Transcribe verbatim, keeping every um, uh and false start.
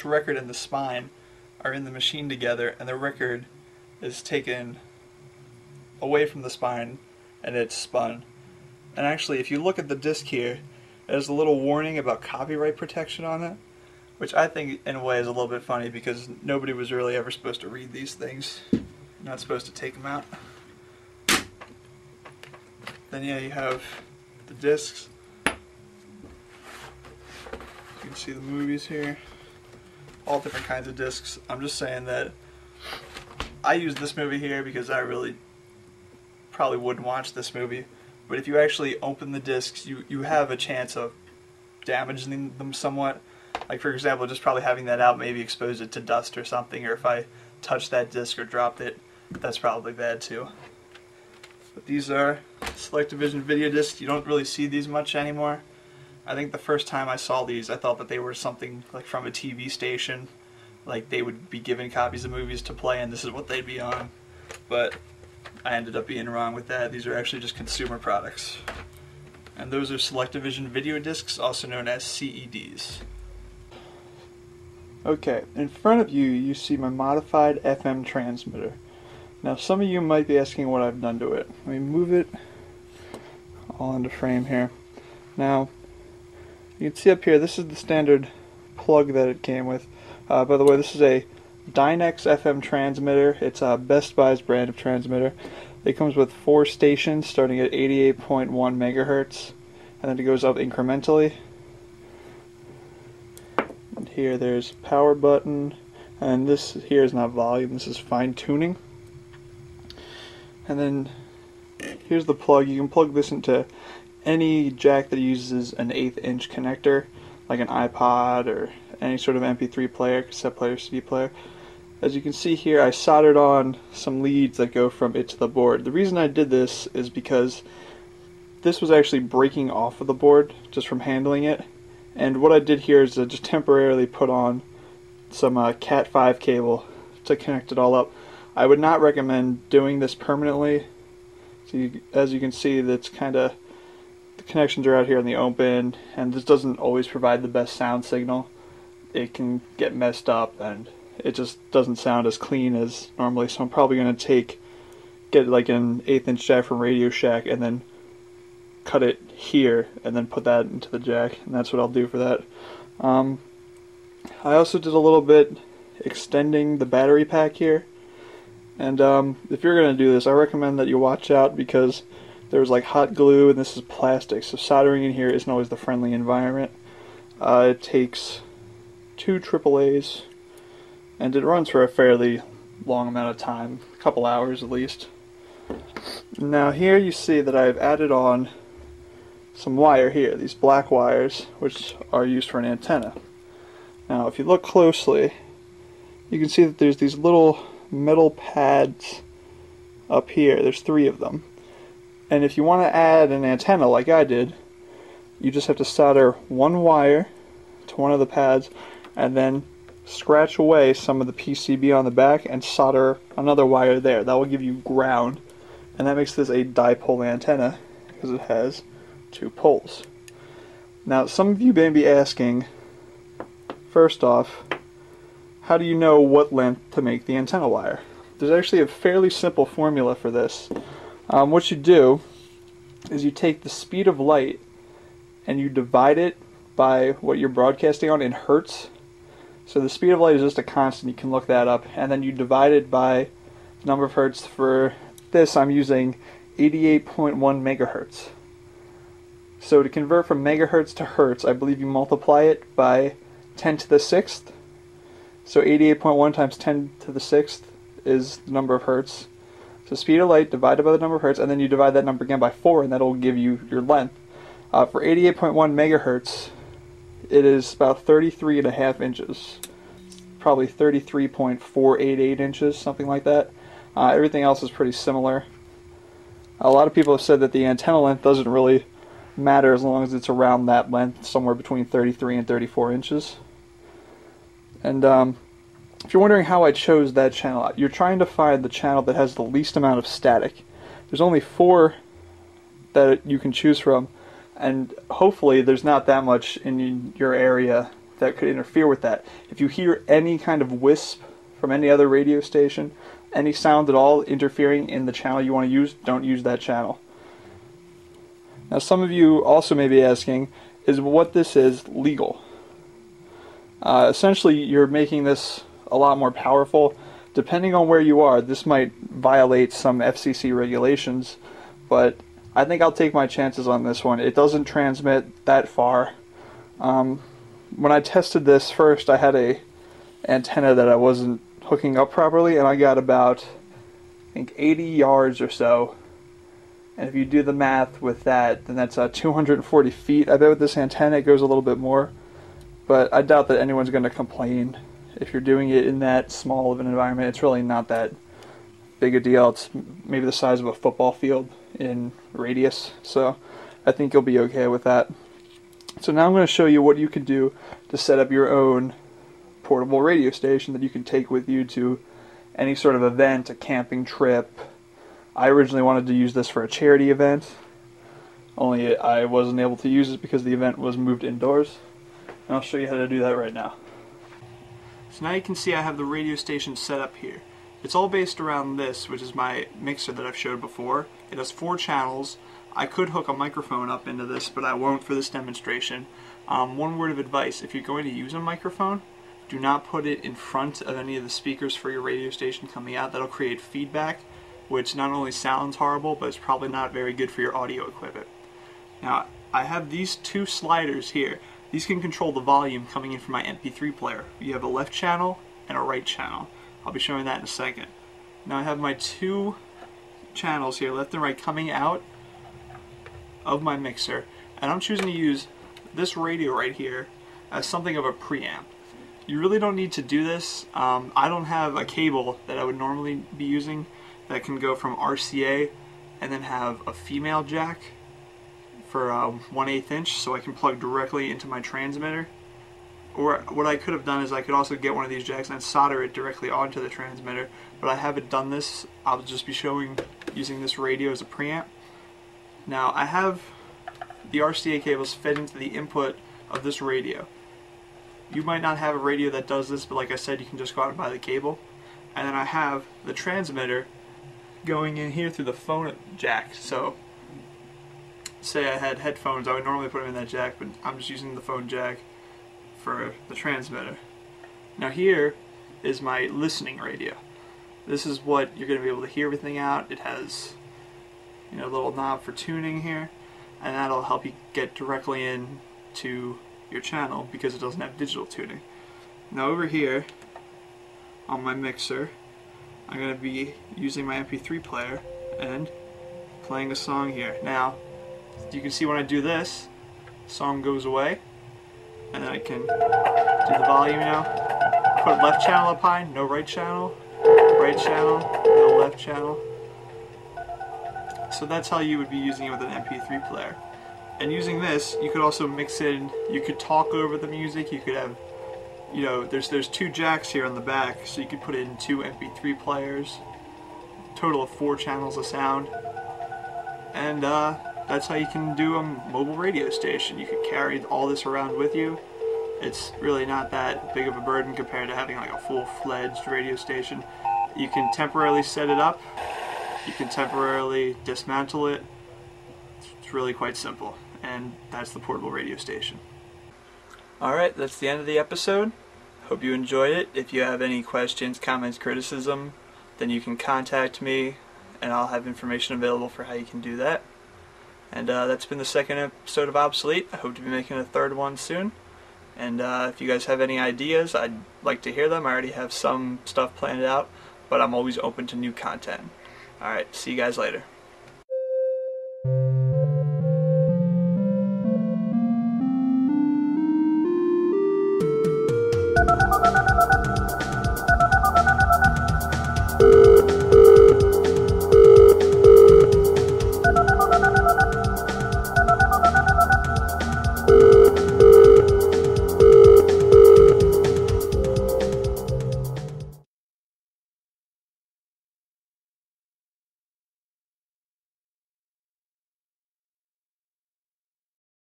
The record and the spine are in the machine together, and the record is taken away from the spine and it's spun. And actually, if you look at the disc here, there's a little warning about copyright protection on it, which I think in a way is a little bit funny because nobody was really ever supposed to read these things. You're not supposed to take them out. Then yeah, you have the discs. You can see the movies here. All different kinds of discs. I'm just saying that I use this movie here because I really probably wouldn't watch this movie, but if you actually open the discs, you, you have a chance of damaging them somewhat. Like, for example, just probably having that out maybe exposed it to dust or something, or if I touched that disc or dropped it, that's probably bad too. But these are SelectaVision video discs. You don't really see these much anymore. I think the first time I saw these, I thought that they were something like from a T V station, like they would be given copies of movies to play and this is what they'd be on, but I ended up being wrong with that. These are actually just consumer products. And those are SelectaVision video discs, also known as C E Ds. Okay, in front of you, you see my modified F M transmitter. Now some of you might be asking what I've done to it. Let me move it all into frame here. Now, you can see up here, this is the standard plug that it came with. Uh, by the way, this is a Dynex F M transmitter. It's uh, Best Buy's brand of transmitter. It comes with four stations starting at eighty-eight point one megahertz, and then it goes up incrementally. And here there's power button, and this here is not volume, this is fine tuning. And then here's the plug. You can plug this into any jack that uses an eighth inch connector, like an iPod or any sort of M P three player, cassette player, C D player. As you can see here, I soldered on some leads that go from it to the board. The reason I did this is because this was actually breaking off of the board just from handling it, and what I did here is I just temporarily put on some uh, cat five cable to connect it all up. I would not recommend doing this permanently. So you, as you can see, that's kind of the connections are out here in the open, and this doesn't always provide the best sound signal. It can get messed up and it just doesn't sound as clean as normally, so I'm probably going to take get like an eighth inch jack from Radio Shack and then cut it here and then put that into the jack, and that's what I'll do for that. Um, I also did a little bit extending the battery pack here, and um, if you're going to do this, I recommend that you watch out because there's like hot glue and this is plastic, so soldering in here isn't always the friendly environment. Uh, it takes two triple A's, and it runs for a fairly long amount of time, a couple hours at least. Now here you see that I've added on some wire here, these black wires, which are used for an antenna. Now if you look closely, you can see that there's these little metal pads up here, there's three of them, and if you want to add an antenna like I did, you just have to solder one wire to one of the pads and then scratch away some of the P C B on the back and solder another wire there. That will give you ground, and that makes this a dipole antenna because it has two poles. Now some of you may be asking, first off, how do you know what length to make the antenna wire? There's actually a fairly simple formula for this. Um, what you do is you take the speed of light and you divide it by what you're broadcasting on in hertz. So the speed of light is just a constant, you can look that up, and then you divide it by the number of hertz. For this I'm using eighty-eight point one megahertz. So to convert from megahertz to hertz, I believe you multiply it by ten to the sixth. So eighty-eight point one times ten to the sixth is the number of hertz. So speed of light divided by the number of hertz, and then you divide that number again by four, and that'll give you your length. Uh, for eighty-eight point one megahertz, it is about thirty-three and a half inches, probably thirty-three point four eight eight inches, something like that. Uh, everything else is pretty similar. A lot of people have said that the antenna length doesn't really matter as long as it's around that length, somewhere between thirty-three and thirty-four inches. And um, if you're wondering how I chose that channel, you're trying to find the channel that has the least amount of static. There's only four that you can choose from, and hopefully there's not that much in your area that could interfere with that. If you hear any kind of wisp from any other radio station, any sound at all interfering in the channel you want to use, don't use that channel. Now some of you also may be asking, is what this is legal? Uh, essentially you're making this a lot more powerful. Depending on where you are, this might violate some F C C regulations, but I think I'll take my chances on this one. It doesn't transmit that far. Um, when I tested this first, I had a antenna that I wasn't hooking up properly, and I got about, I think, eighty yards or so. And if you do the math with that, then that's uh, two hundred forty feet. I bet with this antenna it goes a little bit more, but I doubt that anyone's going to complain. If you're doing it in that small of an environment, it's really not that big a deal. It's maybe the size of a football field in radius, so I think you'll be okay with that. So now I'm going to show you what you can do to set up your own portable radio station that you can take with you to any sort of event, a camping trip. I originally wanted to use this for a charity event, only I wasn't able to use it because the event was moved indoors, and I'll show you how to do that right now. So now you can see I have the radio station set up here. It's all based around this, which is my mixer that I've showed before. It has four channels. I could hook a microphone up into this, but I won't for this demonstration. Um, one word of advice, if you're going to use a microphone, do not put it in front of any of the speakers for your radio station coming out. That'll create feedback, which not only sounds horrible, but it's probably not very good for your audio equipment. Now, I have these two sliders here. These can control the volume coming in from my M P three player. You have a left channel and a right channel. I'll be showing that in a second. Now I have my two channels here, left and right, coming out of my mixer, and I'm choosing to use this radio right here as something of a preamp. You really don't need to do this. Um, I don't have a cable that I would normally be using that can go from R C A and then have a female jack for um, one eighth inch, so I can plug directly into my transmitter. Or what I could have done is I could also get one of these jacks and solder it directly onto the transmitter, but I haven't done this. I'll just be showing using this radio as a preamp. Now I have the R C A cables fed into the input of this radio. You might not have a radio that does this, but like I said, you can just go out and buy the cable. And then I have the transmitter going in here through the phone jack. So say I had headphones, I would normally put them in that jack, but I'm just using the phone jack for the transmitter. Now here is my listening radio. This is what you're going to be able to hear everything out. It has, you know, a little knob for tuning here, and that'll help you get directly in to your channel because it doesn't have digital tuning. Now over here on my mixer, I'm going to be using my M P three player and playing a song here. Now you can see when I do this, song goes away, and then I can do the volume now. Put left channel up high, no right channel, right channel, no left channel. So that's how you would be using it with an M P three player. And using this, you could also mix in, you could talk over the music, you could have, you know, there's, there's two jacks here on the back, so you could put in two M P three players, total of four channels of sound. And uh, that's how you can do a mobile radio station. You could carry all this around with you. It's really not that big of a burden compared to having like a full-fledged radio station. You can temporarily set it up. You can temporarily dismantle it. It's really quite simple. And that's the portable radio station. Alright, that's the end of the episode. Hope you enjoyed it. If you have any questions, comments, criticism, then you can contact me and I'll have information available for how you can do that. And uh, that's been the second episode of Obsolete. I hope to be making a third one soon. And uh, if you guys have any ideas, I'd like to hear them. I already have some stuff planned out, but I'm always open to new content. Alright, see you guys later.